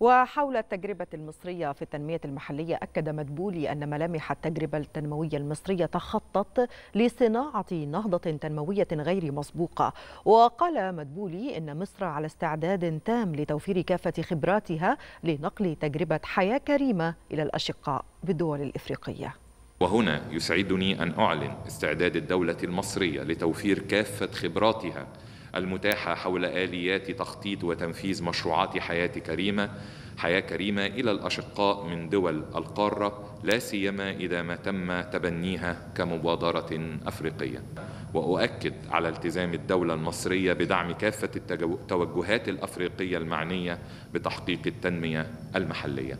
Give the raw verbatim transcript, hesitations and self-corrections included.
وحول التجربة المصرية في التنمية المحلية، أكد مدبولي أن ملامح التجربة التنموية المصرية تخطط لصناعة نهضة تنموية غير مسبوقة. وقال مدبولي إن مصر على استعداد تام لتوفير كافة خبراتها لنقل تجربة حياة كريمة إلى الأشقاء بالدول الإفريقية. وهنا يسعدني أن أعلن استعداد الدولة المصرية لتوفير كافة خبراتها المتاحة حول آليات تخطيط وتنفيذ مشروعات حياة كريمة حياة كريمة إلى الأشقاء من دول القارة، لا سيما إذا ما تم تبنيها كمبادرة أفريقية. وأؤكد على التزام الدولة المصرية بدعم كافة التوجهات الأفريقية المعنية بتحقيق التنمية المحلية.